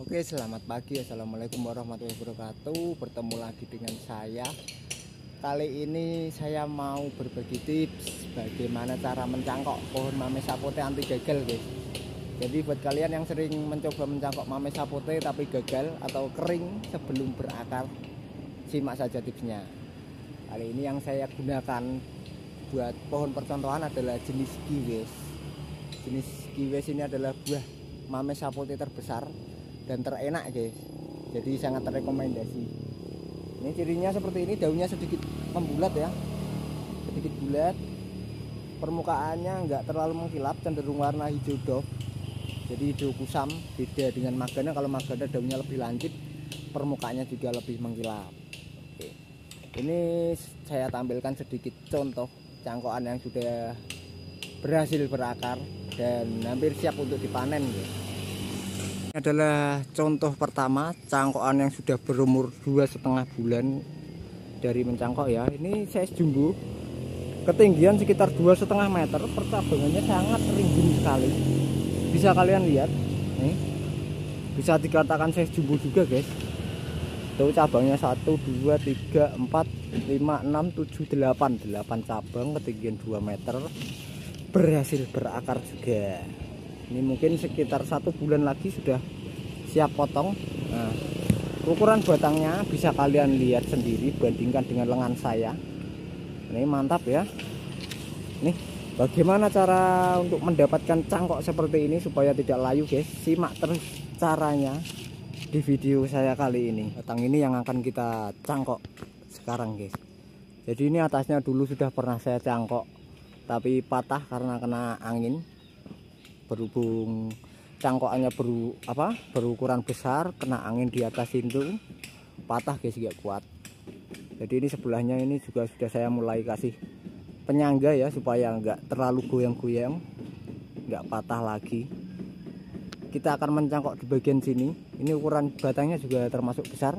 Oke, selamat pagi. Assalamualaikum warahmatullahi wabarakatuh. Bertemu lagi dengan saya. Kali ini saya mau berbagi tips bagaimana cara mencangkok pohon mamey sapote anti gagal, guys. Jadi buat kalian yang sering mencoba mencangkok mamey sapote tapi gagal atau kering sebelum berakar, simak saja tipsnya. Kali ini yang saya gunakan buat pohon percontohan adalah jenis kiwi. Jenis kiwi ini adalah buah mamey sapote terbesar dan terenak, guys. Jadi sangat rekomendasi. Ini cirinya seperti ini, daunnya sedikit membulat ya, sedikit bulat. Permukaannya nggak terlalu mengkilap, cenderung warna hijau dof. Jadi hijau kusam, beda dengan magana. Kalau magana daunnya lebih lancip, permukaannya juga lebih mengkilap. Oke. Ini saya tampilkan sedikit contoh cangkokan yang sudah berhasil berakar dan hampir siap untuk dipanen, guys. Ini adalah contoh pertama cangkokan yang sudah berumur 2,5 bulan dari mencangkok ya. Ini size jumbo, ketinggian sekitar 2,5 meter, percabangannya sangat rimbun sekali. Bisa kalian lihat, nih, bisa dikatakan size jumbo juga, guys. Tuh cabangnya 1, 2, 3, 4, 5, 6, 7, 8 cabang, ketinggian 2 meter, berhasil berakar juga. Ini mungkin sekitar 1 bulan lagi sudah siap potong. Nah, ukuran batangnya bisa kalian lihat sendiri, bandingkan dengan lengan saya. Ini mantap ya. Nih, bagaimana cara untuk mendapatkan cangkok seperti ini supaya tidak layu, guys? Simak terus caranya di video saya kali ini. Batang ini yang akan kita cangkok sekarang, guys. Jadi ini atasnya dulu sudah pernah saya cangkok, tapi patah karena kena angin. Berhubung cangkokannya berukuran besar, kena angin di atas itu patah, guys, gak kuat. Jadi ini sebelahnya ini juga sudah saya mulai kasih penyangga ya, supaya nggak terlalu goyang-goyang, nggak patah lagi. Kita akan mencangkok di bagian sini. Ini ukuran batangnya juga termasuk besar.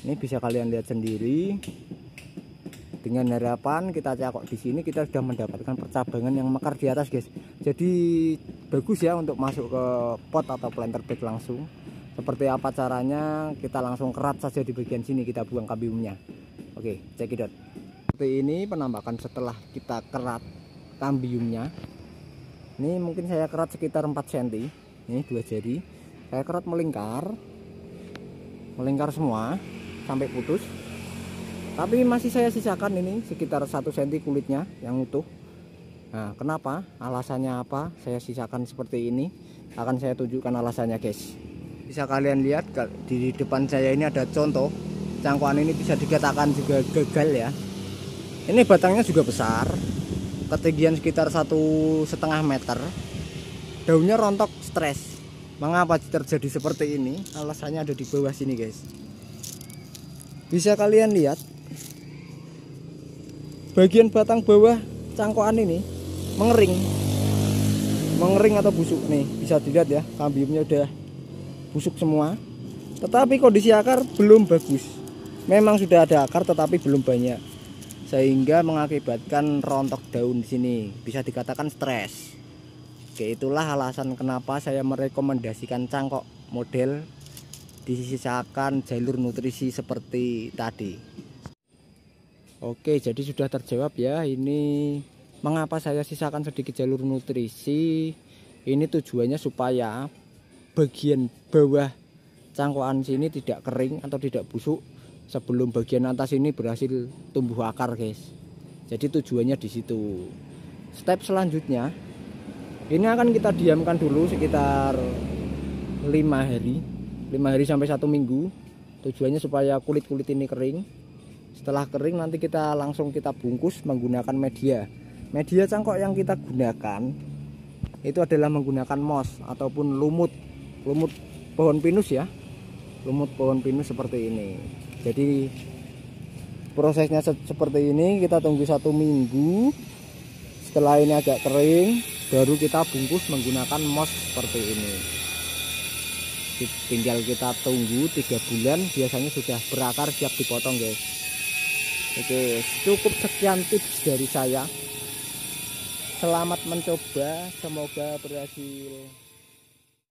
Ini bisa kalian lihat sendiri. Dengan harapan kita cangkok di sini, kita sudah mendapatkan percabangan yang mekar di atas, guys. Jadi bagus ya untuk masuk ke pot atau planter bed langsung. Seperti apa caranya? Kita langsung kerat saja di bagian sini, kita buang kambiumnya. Oke, cekidot. Seperti ini penampakan setelah kita kerat kambiumnya. Ini mungkin saya kerat sekitar 4 cm. Ini 2 jari. Saya kerat melingkar. Melingkar semua sampai putus. Tapi masih saya sisakan ini sekitar 1 cm kulitnya yang utuh. Nah, kenapa? Alasannya apa? Saya sisakan seperti ini. Akan saya tunjukkan alasannya, guys. Bisa kalian lihat di depan saya ini ada contoh cangkokan ini bisa dikatakan juga gagal ya. Ini batangnya juga besar, ketinggian sekitar 1,5 meter. Daunnya rontok stres. Mengapa terjadi seperti ini? Alasannya ada di bawah sini, guys. Bisa kalian lihat bagian batang bawah cangkokan ini mengering atau busuk. Nih bisa dilihat ya, kambiumnya udah busuk semua, tetapi kondisi akar belum bagus. Memang sudah ada akar tetapi belum banyak, sehingga mengakibatkan rontok daun di sini, bisa dikatakan stres. Oke, itulah alasan kenapa saya merekomendasikan cangkok model disisakan jalur nutrisi seperti tadi. Oke, jadi sudah terjawab ya, ini mengapa saya sisakan sedikit jalur nutrisi. Ini tujuannya supaya bagian bawah cangkokan sini tidak kering atau tidak busuk sebelum bagian atas ini berhasil tumbuh akar, guys. Jadi tujuannya di situ. Step selanjutnya ini akan kita diamkan dulu sekitar 5 hari sampai 1 minggu. Tujuannya supaya kulit-kulit ini kering. Setelah kering nanti kita langsung kita bungkus menggunakan media cangkok. Yang kita gunakan itu adalah menggunakan moss ataupun lumut pohon pinus ya, lumut pohon pinus seperti ini. Jadi prosesnya seperti ini, kita tunggu 1 minggu. Setelah ini agak kering baru kita bungkus menggunakan moss seperti ini. Tinggal kita tunggu 3 bulan, biasanya sudah berakar siap dipotong, guys. Oke, cukup sekian tips dari saya. Selamat mencoba, semoga berhasil.